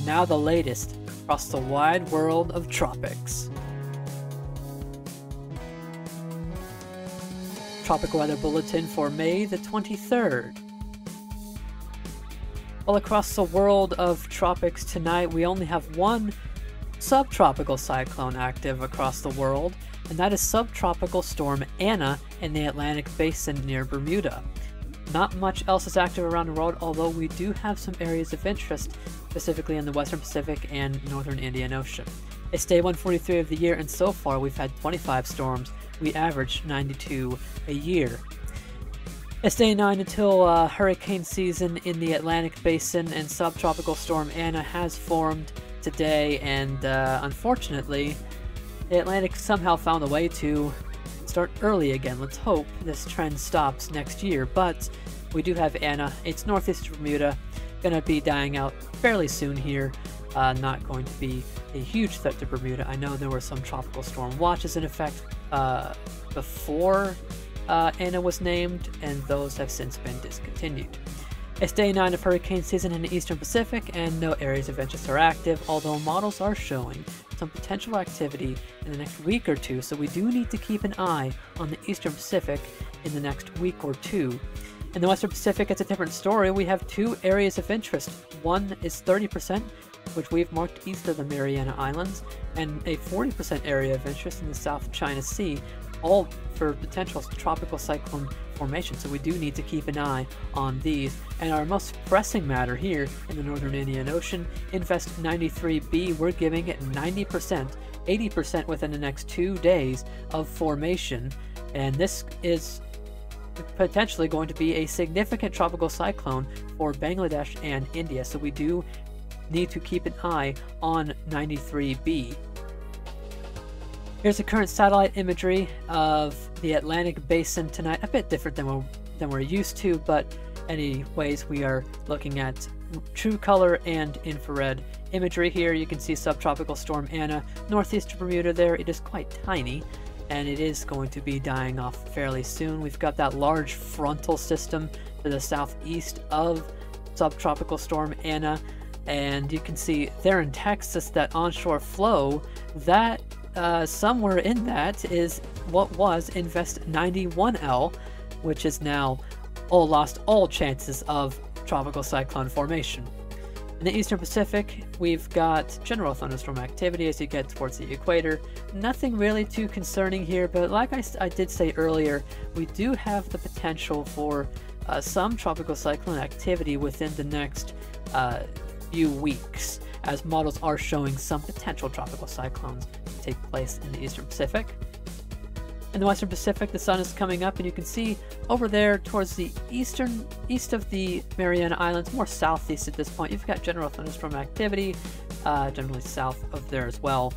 and now the latest across the wide world of tropics. Tropical Weather Bulletin for May the 23rd. Well, across the world of tropics tonight, we only have one subtropical cyclone active across the world, and that is Subtropical Storm Ana in the Atlantic Basin near Bermuda. Not much else is active around the world, although we do have some areas of interest, specifically in the Western Pacific and Northern Indian Ocean. It's day 143 of the year, and so far we've had 25 storms. We average 92 a year. It's day 9 until hurricane season in the Atlantic Basin, and Subtropical Storm Ana has formed today, and unfortunately, the Atlantic somehow found a way to start early again. Let's hope this trend stops next year, but we do have Ana. It's northeast Bermuda, gonna be dying out fairly soon here, not going to be a huge threat to Bermuda. I know there were some tropical storm watches in effect before Ana was named, and those have since been discontinued. It's day 9 of hurricane season in the eastern Pacific, and no areas of interest are active, although models are showing some potential activity in the next week or two, so we do need to keep an eye on the eastern Pacific in the next week or two. In the western Pacific, it's a different story. We have two areas of interest. One is 30%, which we've marked east of the Mariana Islands, and a 40% area of interest in the South China Sea, all for potential tropical cyclone formation, so we do need to keep an eye on these. And our most pressing matter here in the Northern Indian Ocean, Invest 93B, we're giving it 90%, 80% within the next 2 days of formation, and this is potentially going to be a significant tropical cyclone for Bangladesh and India, so we do need to keep an eye on 93B. Here's the current satellite imagery of the Atlantic Basin tonight. A bit different than we're used to, but anyways, we are looking at true color and infrared imagery here. You can see Subtropical Storm Ana, northeast of Bermuda there. It is quite tiny, and it is going to be dying off fairly soon. We've got that large frontal system to the southeast of Subtropical Storm Ana, and you can see there in Texas that onshore flow that somewhere in that is what was Invest 91L, which is now lost all chances of tropical cyclone formation. In the eastern Pacific, we've got general thunderstorm activity as you get towards the equator. Nothing really too concerning here, but like I did say earlier, we do have the potential for some tropical cyclone activity within the next few weeks, as models are showing some potential tropical cyclones take place in the eastern Pacific. In the western Pacific, the sun is coming up, and you can see over there towards the east of the Mariana Islands, more southeast at this point, you've got general thunderstorm activity, generally south of there as well.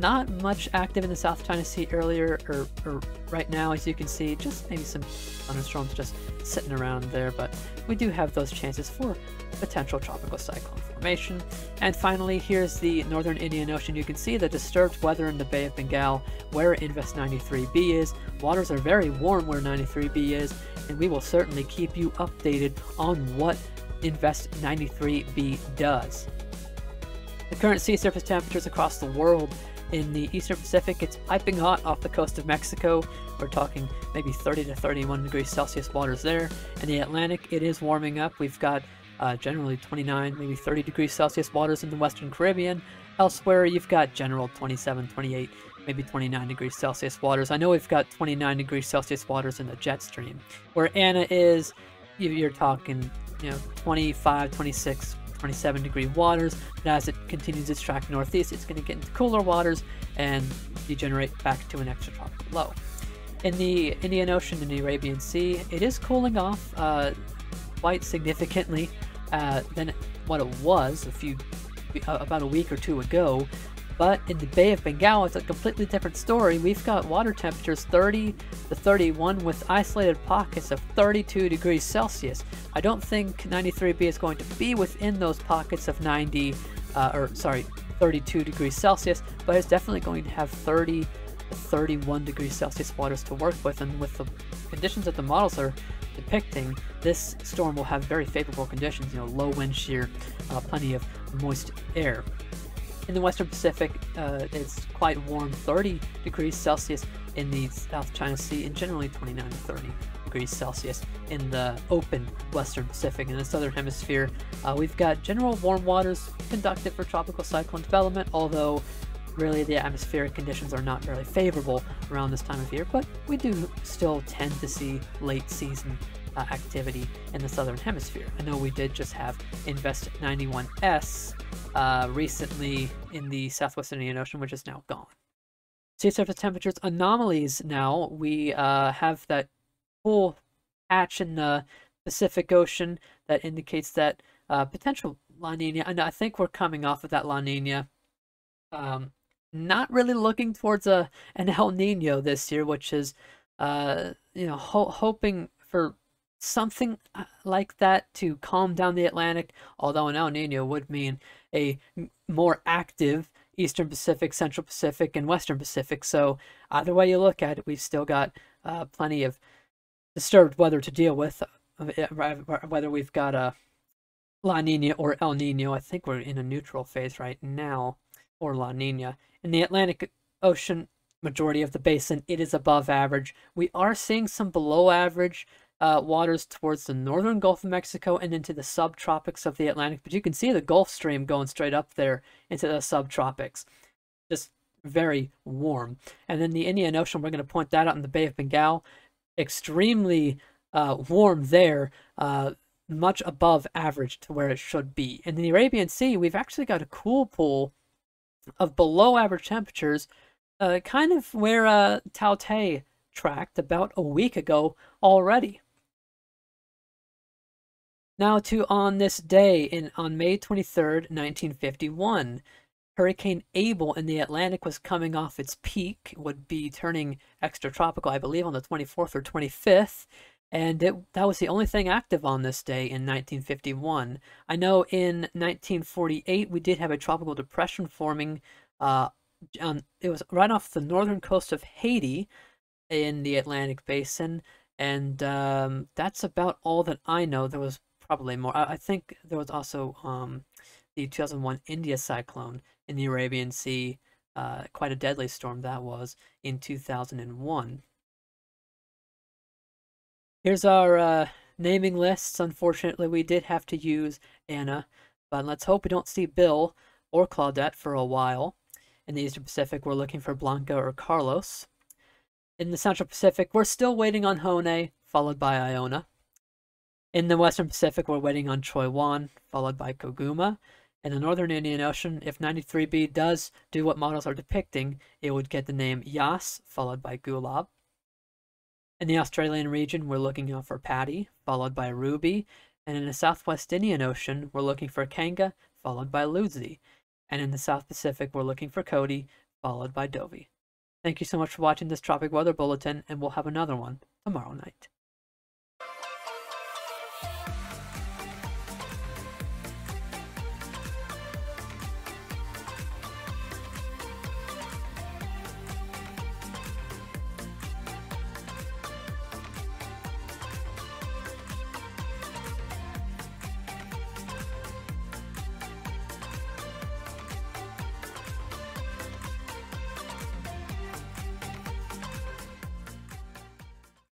Not much active in the South China Sea earlier or right now, as you can see, just maybe some thunderstorms just sitting around there, but we do have those chances for potential tropical cyclone formation. And finally, here's the Northern Indian Ocean. You can see the disturbed weather in the Bay of Bengal where Invest 93B is. Waters are very warm where 93B is, and we will certainly keep you updated on what Invest 93B does. The current sea surface temperatures across the world in the eastern Pacific, it's piping hot off the coast of Mexico. We're talking maybe 30 to 31 degrees Celsius waters there. In the Atlantic, it is warming up. We've got generally 29, maybe 30 degrees Celsius waters in the Western Caribbean. Elsewhere, you've got general 27, 28, maybe 29 degrees Celsius waters. I know we've got 29 degrees Celsius waters in the jet stream. Where Ana is, you're talking, 25, 26, 27 degree waters, but as it continues its track northeast, it's going to get into cooler waters and degenerate back to an extratropical low. In the Indian Ocean and the Arabian Sea, it is cooling off quite significantly than what it was about a week or two ago, but in the Bay of Bengal, it's a completely different story. We've got water temperatures 30 to 31 with isolated pockets of 32 degrees Celsius. I don't think 93B is going to be within those pockets of 32 degrees Celsius, but it's definitely going to have 30 31 degrees Celsius waters to work with, and with the conditions that the models are depicting, this storm will have very favorable conditions, you know, low wind shear, plenty of moist air. In the Western Pacific, it's quite warm, 30 degrees Celsius in the South China Sea, and generally 29 to 30 degrees Celsius in the open Western Pacific. In the Southern Hemisphere, we've got general warm waters conductive for tropical cyclone development, although really the atmospheric conditions are not very favorable around this time of year, but we do still tend to see late season activity in the Southern Hemisphere. I know we did just have Invest 91S recently in the Southwest Indian Ocean, which is now gone. Sea surface temperatures anomalies now. We have that full patch in the Pacific Ocean that indicates that potential La Nina, and I think we're coming off of that La Nina. Not really looking towards an El Nino this year, which is you know, hoping for something like that to calm down the Atlantic, although an El Nino would mean a more active Eastern Pacific, Central Pacific, and Western Pacific. So either way you look at it, we've still got plenty of disturbed weather to deal with, whether we've got a La Nina or El Nino. I think we're in a neutral phase right now, or La Nina. In the Atlantic Ocean, majority of the basin, it is above average. We are seeing some below average waters towards the northern Gulf of Mexico and into the subtropics of the Atlantic, but you can see the Gulf Stream going straight up there into the subtropics. Just very warm. And then the Indian Ocean, we're going to point that out in the Bay of Bengal. Extremely warm there, much above average to where it should be. In the Arabian Sea, we've actually got a cool pool of below average temperatures, kind of where Tautei tracked about a week ago already. Now to on this day, on May 23rd, 1951, Hurricane Abel in the Atlantic was coming off its peak, would be turning extratropical, I believe, on the 24th or 25th, and that was the only thing active on this day in 1951. I know in 1948 we did have a tropical depression forming. It was right off the northern coast of Haiti in the Atlantic Basin, and that's about all that I know. There was probably more. I think there was also the 2001 India Cyclone in the Arabian Sea, quite a deadly storm that was in 2001. Here's our naming lists. Unfortunately, we did have to use Anna, but let's hope we don't see Bill or Claudette for a while. In the Eastern Pacific, we're looking for Blanca or Carlos. In the Central Pacific, we're still waiting on Hone, followed by Iona. In the Western Pacific, we're waiting on Choi Wan, followed by Koguma. In the Northern Indian Ocean, if 93B does do what models are depicting, it would get the name Yas, followed by Gulab. In the Australian region, we're looking out for Patty, followed by Ruby. And in the Southwest Indian Ocean, we're looking for Kanga, followed by Luzi. And in the South Pacific, we're looking for Cody, followed by Dovi. Thank you so much for watching this Tropic Weather Bulletin, and we'll have another one tomorrow night.